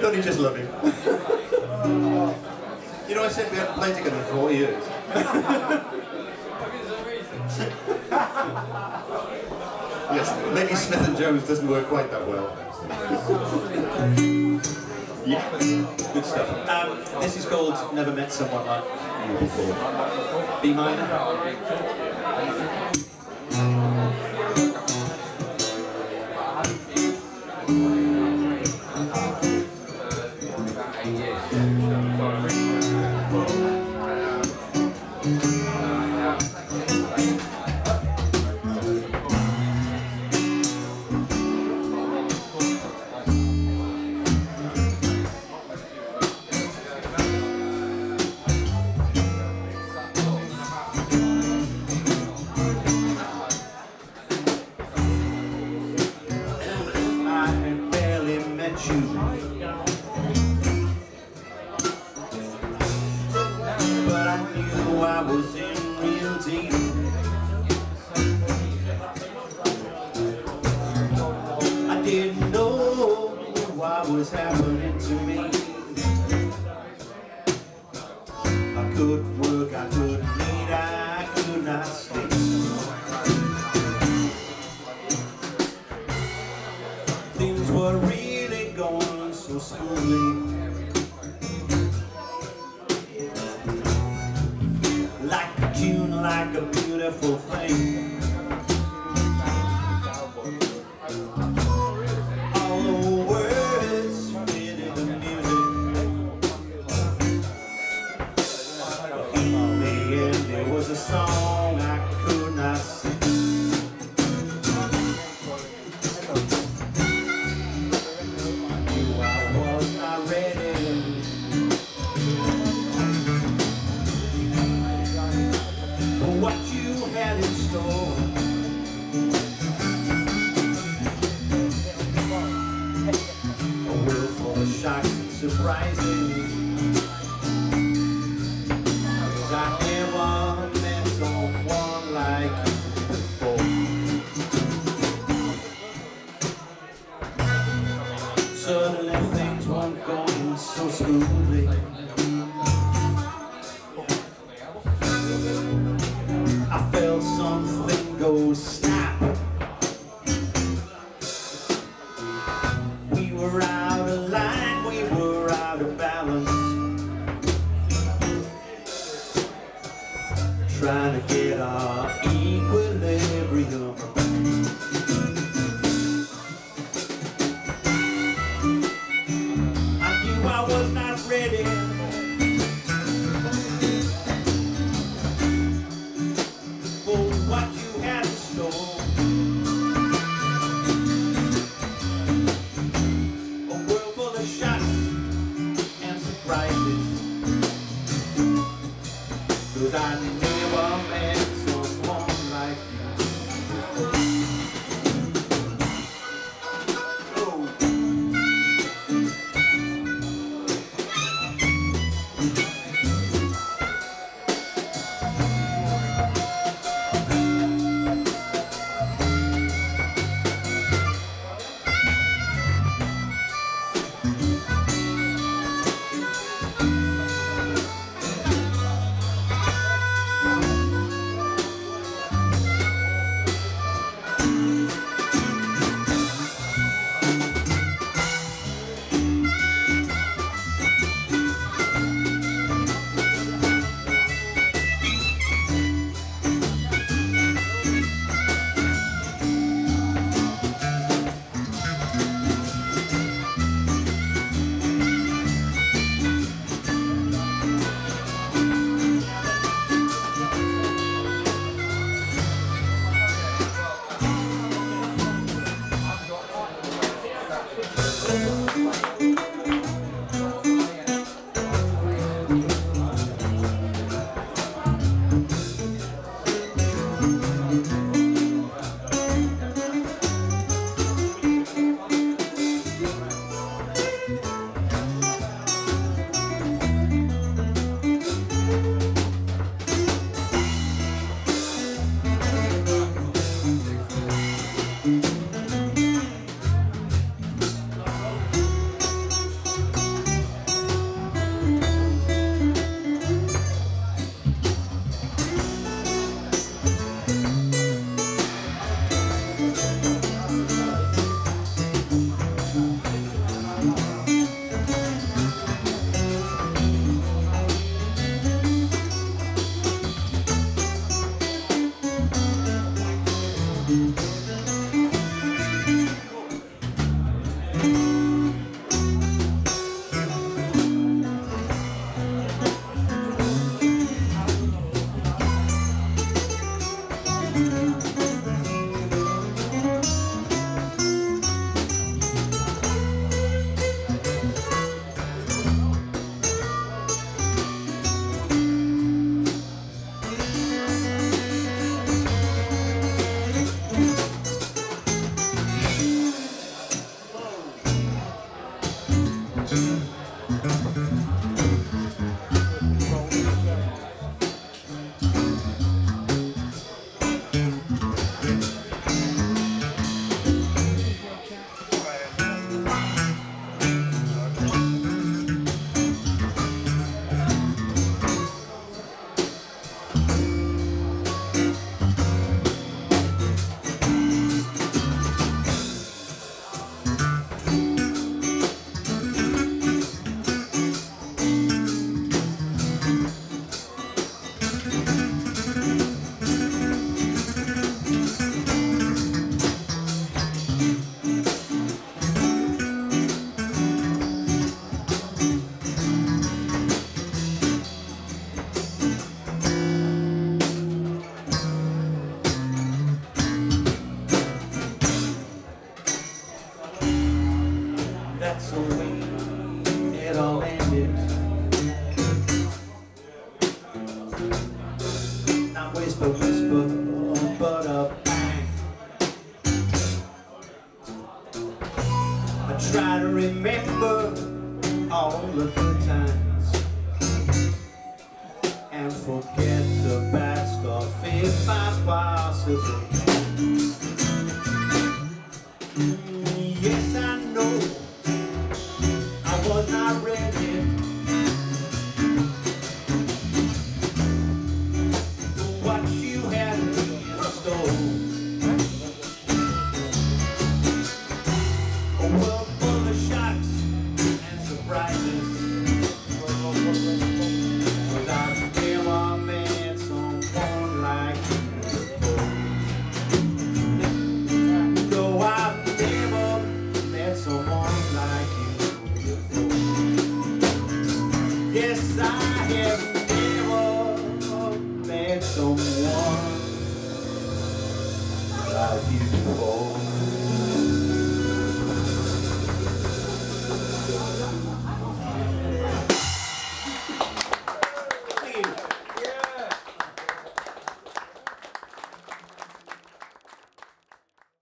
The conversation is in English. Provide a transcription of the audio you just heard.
Don't you just love him? You know, I said we haven't played together for 4 years. Yes, maybe Smith and Jones doesn't work quite that well. Yeah, good stuff. This is called Never Met Someone Like You Before. B minor. We were out of line, we were out of balance. That's the way it all ended. Not whisper, but a bang. I try to remember all the good times and forget the bad stuff if I possibly can. Yes, I have never met someone like you before.